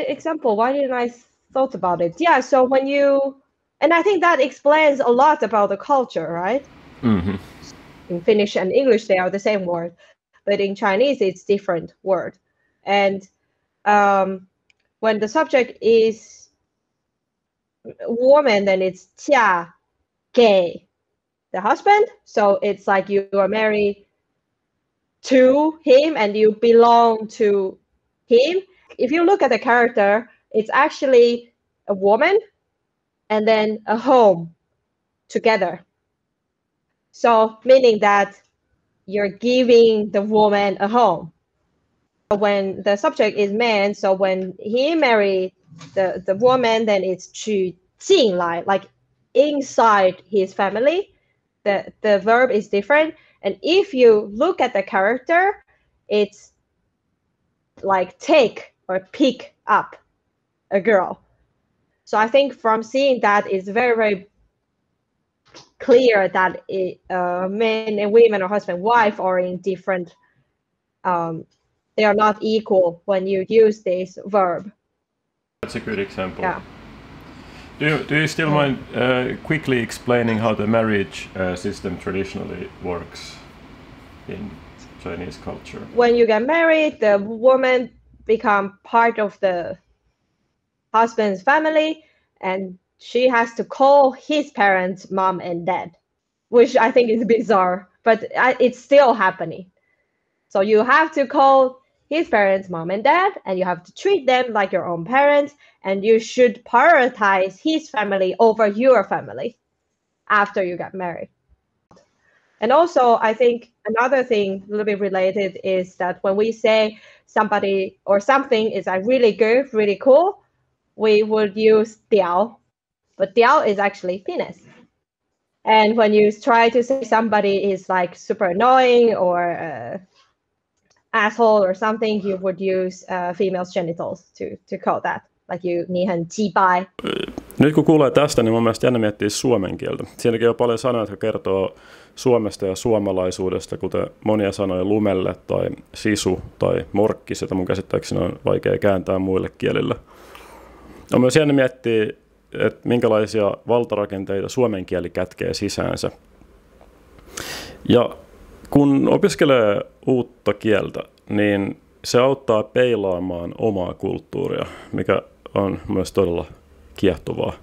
example. Why didn't I thought about it? Yeah, so when you, and I think that explains a lot about the culture, right? Mm-hmm. In Finnish and English, they are the same word, but in Chinese, it's different word. And um, when the subject is woman, then it's jia. Gay, the husband. So it's like you are married to him and you belong to him. If you look at the character, it's actually a woman and then a home together. So meaning that you're giving the woman a home. When the subject is man, so when he married the, the woman, then it's qu jing lai, like inside his family. The the verb is different, and if you look at the character, it's like take or pick up a girl. So I think from seeing that, it's very very clear that it, uh, men and women or husband and wife are in different. Um, they are not equal when you use this verb. That's a good example. Yeah. Do you, do you still mind uh, quickly explaining how the marriage uh, system traditionally works in Chinese culture? When you get married, the woman becomes part of the husband's family, and she has to call his parents mom and dad, which I think is bizarre, but it's still happening. So you have to call his parents mom and dad, and you have to treat them like your own parents, and you should prioritize his family over your family after you get married. And also, I think another thing a little bit related is that when we say somebody or something is like really good, really cool, we would use diao, but diao is actually penis. And when you try to say somebody is like super annoying or uh, asshole or something, you would use uh, female's genitals to, to call that. Like you, niihän jibai. Nyt kun kuulee tästä, niin mun mielestä jännä miettii suomen kieltä. Siinäkin on paljon sanoja, jotka kertoo Suomesta ja suomalaisuudesta, kuten monia sanoja lumelle tai sisu tai morkkis, jota mun käsittääkseni on vaikea kääntää muille kielillä. On myös jännä miettiä, että minkälaisia valtarakenteita suomen kieli kätkee sisäänsä. Ja kun opiskelee uutta kieltä, niin se auttaa peilaamaan omaa kulttuuria, mikä on myös todella kiehtovaa.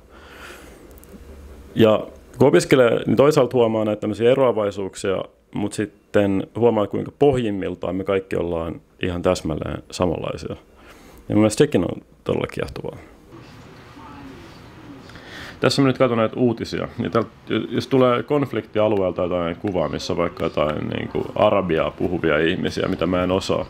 Ja kun opiskelee, niin toisaalta huomaa näitä tämmöisiä eroavaisuuksia, mutta sitten huomaa, kuinka pohjimmiltaan me kaikki ollaan ihan täsmälleen samanlaisia. Ja mun mielestä sekin on todella kiehtovaa. Tässä mä nyt katson näitä uutisia. Ja täältä, jos tulee konfliktialueelta jotain kuvaa, missä vaikka jotain niin kuin arabiaa puhuvia ihmisiä, mitä mä en osaa,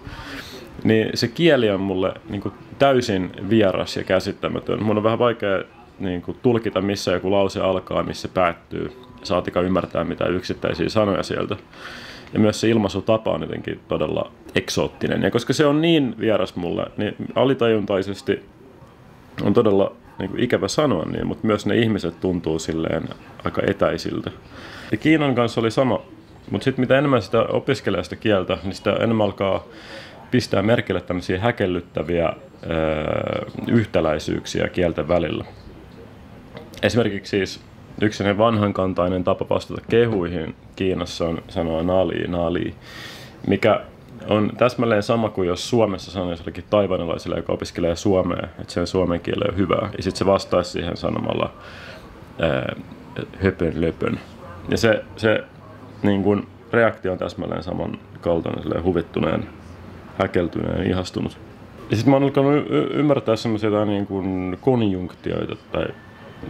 niin se kieli on mulle niin kuin täysin vieras ja käsittämätön. Mun on vähän vaikea niin kuin tulkita, missä joku lause alkaa, missä päättyy. Saatika ymmärtää mitään yksittäisiä sanoja sieltä. Ja myös se ilmaisutapa on jotenkin todella eksoottinen. Ja koska se on niin vieras mulle, niin alitajuntaisesti on todella niin kuin ikävä sanoa niin, mutta myös ne ihmiset tuntuu silleen aika etäisiltä. Ja Kiinan kanssa oli sama, mutta sitten mitä enemmän sitä opiskelee sitä kieltä, niin sitä enemmän alkaa pistää merkille tämmöisiä häkellyttäviä öö, yhtäläisyyksiä kielten välillä. Esimerkiksi siis Yksi vanhankantainen tapa vastata kehuihin Kiinassa on sanoa nali, nali, mikä on täsmälleen sama kuin jos Suomessa sanoisi jollekin taiwanilaiselle, joka opiskelee suomea, että sen suomen kieli on hyvää. Ja sitten se vastaisi siihen sanomalla ää, höpön löpön. Ja se, se niin kun, reaktio on täsmälleen samankaltainen, huvittuneen, häkeltyneen, ihastunut. Ja sitten mä oon alkanut y- ymmärtää semmoisia niin kuin konjunktioita tai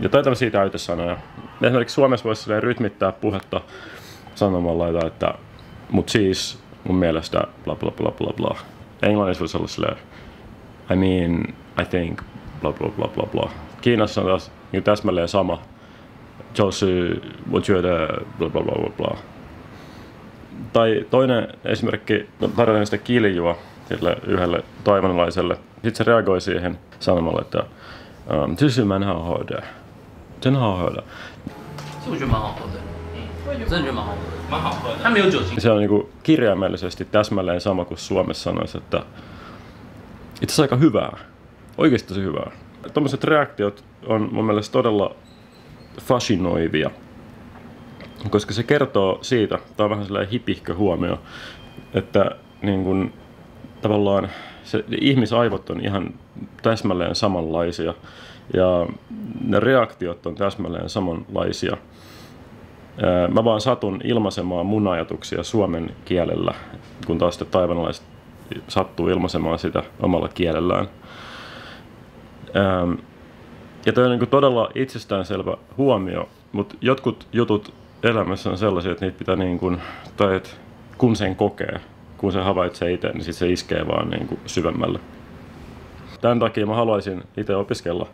jotain tämmöisiä täytesanoja. Esimerkiksi Suomessa voisi rytmittää puhetta sanomalla jotain, että mut siis mun mielestä bla bla bla bla bla. Englannissa voisi olla silleen I mean, I think bla bla bla bla bla. Kiinassa on taas niin täsmälleen sama. Josi, what you do, bla bla bla bla bla. Tai toinen esimerkki, tarjotaan sitä kiljua sille yhdelle taiwanilaiselle. Sitten se reagoi siihen sanomalla, että Tysy mä en hao hoida. Sen hao hoida. Se on niinku kirjaimellisesti täsmälleen sama kuin Suomessa sanoisi, että itse asiassa aika hyvää. Oikeasti tosi hyvää. Tuommoiset reaktiot on mun mielestä todella fasinoivia, koska se kertoo siitä, tämä on vähän sellainen hipihkö huomio, että niin kun, tavallaan se, ihmisaivot on ihan täsmälleen samanlaisia ja ne reaktiot on täsmälleen samanlaisia. Mä vaan satun ilmaisemaan mun ajatuksia suomen kielellä, kun taas sitten taiwanalaiset sattuu ilmaisemaan sitä omalla kielellään. Ja tämä on niin kuin todella itsestäänselvä huomio, mutta jotkut jutut elämässä on sellaisia, että niitä pitää niin kuin, tai että kun sen kokee, kun sen havaitsee itse, niin sit se iskee vaan niin kuin syvemmälle. Tämän takia mä haluaisin itse opiskella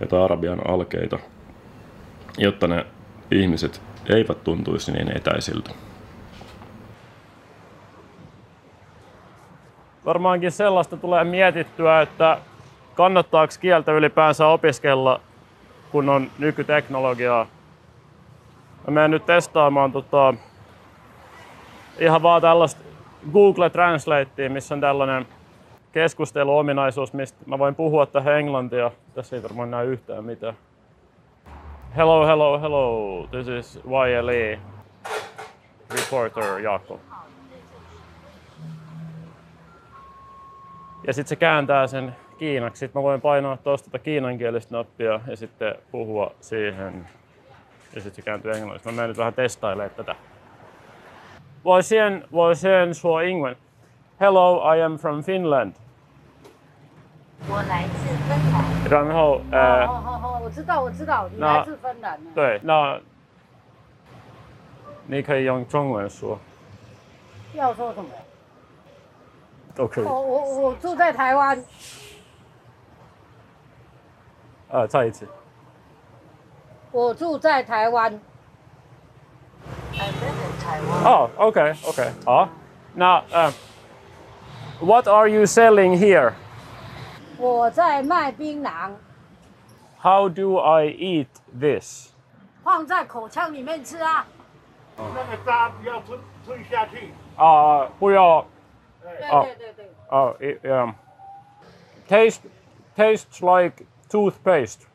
jotain arabian alkeita, jotta ne ihmiset eivät tuntuisi niin etäisiltä. Varmaankin sellaista tulee mietittyä, että kannattaako kieltä ylipäänsä opiskella, kun on nykyteknologiaa? Mä menen nyt testaamaan tota, ihan vaan tällaista Google Translatea, missä on tällainen keskusteluominaisuus, mistä mä voin puhua tähän englantia. Tässä ei varmaan näy yhtään mitään. Hello, hello, hello. This is Y L E reporter Jaakko. Ja sit se kääntää sen kiinaksi. Sitten mä voin painaa tuosta tätä kiinankielistä nappia ja sitten puhua siihen. Ja sitten se kääntyy englanniksi. Mä menen nyt vähän testailemaan tätä. Voisien, voisien sua ingwen. Hello, I am from Finland. 我来自芬兰. 然后, äh, 哦,哦,哦,我知道,我知道, 你来自芬兰. 对, 那, 你可以用中文说. 要说什么? 都可以. 我,我,我住在台湾. 呃,再一次. 我住在台湾. I live in Taiwan. Oh, okay, okay. Oh. Now, uh, what are you selling here? 我在卖槟榔. How do I eat this? 放在口腔里面吃啊. 那个渣不要吞吞下去. 啊，不要. 对对对对. 啊, it um, taste tastes like toothpaste.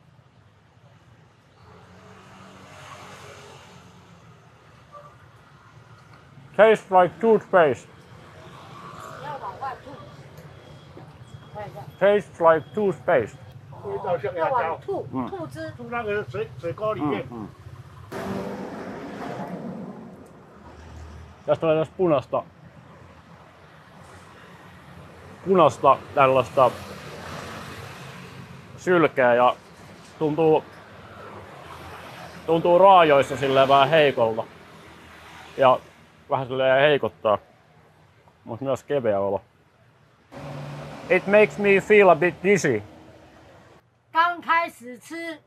Tastes like toothpaste. Tastes like toothpaste. 味道像牙膏，吐吐汁，吐那个水水沟里面。 Tästä tulee tästä punaista, punaista tällaista sylkeä ja tuntuu, tuntuu raajoissa silleen vähän heikolta. Ja vähän silleen heikottaa, mutta myös keveä olo. It makes me feel a bit dizzy. 刚开始吃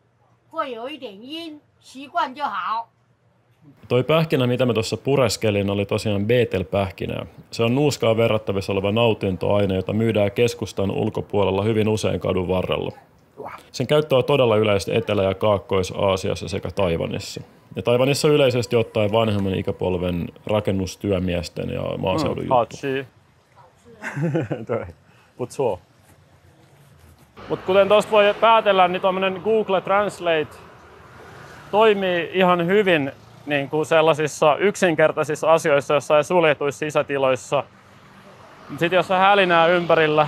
会有一点晕，习惯就好. Toi pähkinä, mitä mä tuossa pureskelin, oli tosiaan beetelpähkinää. Se on nuuskaan verrattavissa oleva nautintoaine, jota myydään keskustan ulkopuolella hyvin usein kadun varrella. Sen käyttö on todella yleistä Etelä- ja Kaakkois-Aasiassa sekä Taiwanissa. Ja Taiwanissa yleisesti ottaen vanhemman ikäpolven rakennustyömiesten ja maaseudun mm, juttu. Hachi. Mut kuten tuosta voi päätellä, niin tuommoinen Google Translate toimii ihan hyvin niin kuin sellaisissa yksinkertaisissa asioissa, joissa ei suljetuissa sisätiloissa. Sitten jos on hälinää ympärillä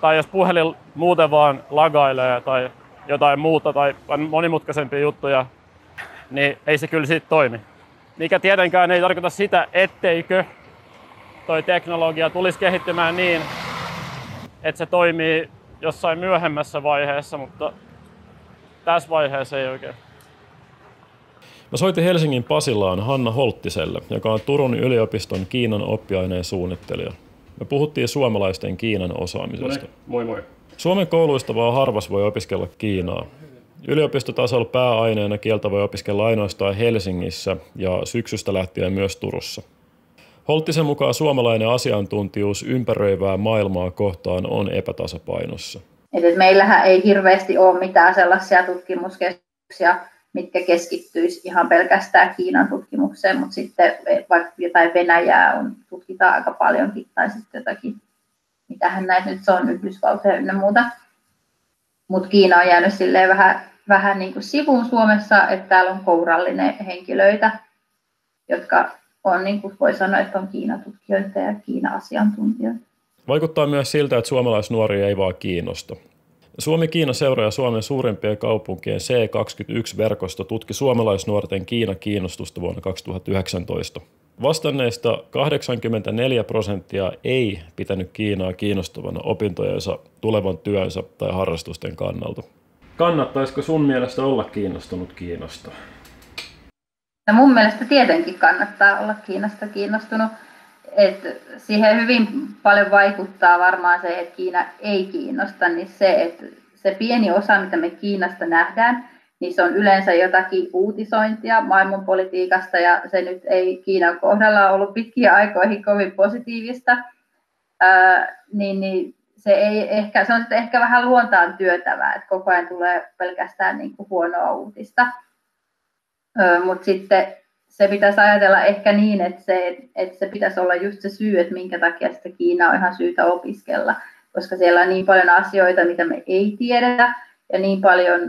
tai jos puhelin muuten vaan lagailee tai jotain muuta tai monimutkaisempia juttuja, niin ei se kyllä siitä toimi. Mikä tietenkään ei tarkoita sitä, etteikö toi teknologia tulisi kehittymään niin, että se toimii jossain myöhemmässä vaiheessa, mutta tässä vaiheessa ei oikein. Mä soitin Helsingin Pasilaan Hanna Holttiselle, joka on Turun yliopiston Kiinan oppiaineen suunnittelija. Me puhuttiin suomalaisten Kiinan osaamisesta. Moi moi. Suomen kouluista vaan harvas voi opiskella Kiinaa. Yliopistotasolla pääaineena kieltä voi opiskella ainoastaan Helsingissä ja syksystä lähtien myös Turussa. Holttisen mukaan suomalainen asiantuntijuus ympäröivää maailmaa kohtaan on epätasapainossa. Eli meillähän ei hirveästi ole mitään sellaisia tutkimuskeskuksia, mitkä keskittyisi ihan pelkästään Kiinan tutkimukseen, mutta sitten vaikka jotain Venäjää on, tutkitaan aika paljonkin, tai sitten jotakin, mitähän näitä nyt on, Yhdysvaltoja ynnä muuta. Mutta Kiina on jäänyt silleen vähän, vähän niin kuin sivuun Suomessa, että täällä on kourallinen henkilöitä, jotka on, niin kuin voi sanoa, että on Kiinatutkijoita ja Kiina-asiantuntijoita. Vaikuttaa myös siltä, että suomalaisnuoria ei vaan kiinnosta. Suomi-Kiina-seura ja Suomen suurimpien kaupunkien C kaksikymmentäyksi-verkosto tutki suomalaisnuorten Kiina-kiinnostusta vuonna kaksituhattayhdeksäntoista. Vastanneista kahdeksankymmentäneljä prosenttia ei pitänyt Kiinaa kiinnostavana opintojensa, tulevan työnsä tai harrastusten kannalta. Kannattaisiko sun mielestä olla kiinnostunut Kiinasta? No mun mielestä tietenkin kannattaa olla Kiinasta kiinnostunut. Et siihen hyvin paljon vaikuttaa varmaan se, että Kiina ei kiinnosta, niin se, että se pieni osa, mitä me Kiinasta nähdään, niin se on yleensä jotakin uutisointia maailmanpolitiikasta, ja se nyt ei Kiinan kohdalla ollut pitkiä aikoihin kovin positiivista, Ää, niin, niin se, ei ehkä, se on sitten ehkä vähän luontaan työtävää, että koko ajan tulee pelkästään niin kuin huonoa uutista, mutta sitten se pitäisi ajatella ehkä niin, että se, että se pitäisi olla just se syy, että minkä takia sitä Kiinaa on ihan syytä opiskella, koska siellä on niin paljon asioita, mitä me ei tiedetä, ja niin paljon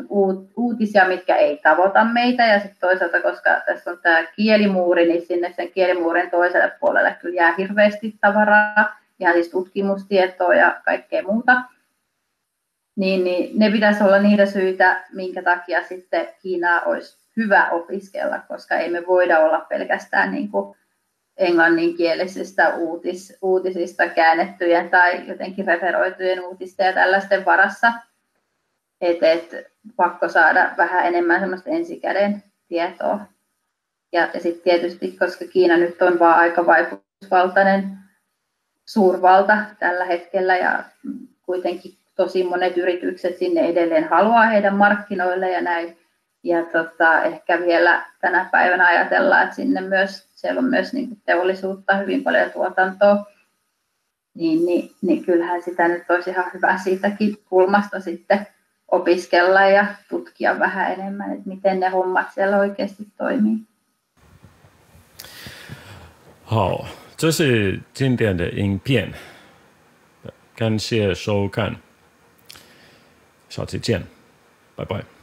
uutisia, mitkä ei tavoita meitä, ja sitten toisaalta, koska tässä on tämä kielimuuri, niin sinne sen kielimuurin toiselle puolelle kyllä jää hirveästi tavaraa, ihan siis tutkimustietoa ja kaikkea muuta, niin, niin ne pitäisi olla niitä syitä, minkä takia sitten Kiinaa olisi hyvä opiskella, koska ei me voida olla pelkästään niin kuin englanninkielisistä uutis, uutisista käännettyjen tai jotenkin referoitujen uutisten ja tällaisten varassa. Et, et, pakko saada vähän enemmän semmoista ensikäden tietoa. Ja, ja sitten tietysti, koska Kiina nyt on vaan aika vaikutusvaltainen suurvalta tällä hetkellä ja kuitenkin tosi monet yritykset sinne edelleen haluaa heidän markkinoille ja näin. Ja tota, ehkä vielä tänä päivänä ajatellaan, että sinne myös, siellä on myös niin kuin teollisuutta, hyvin paljon tuotantoa, niin, niin, niin kyllähän sitä nyt olisi ihan hyvä siitäkin kulmasta sitten opiskella ja tutkia vähän enemmän, että miten ne hommat siellä oikeasti toimii. Hao, tämä on今天的影片，感谢收看，下期见，拜拜。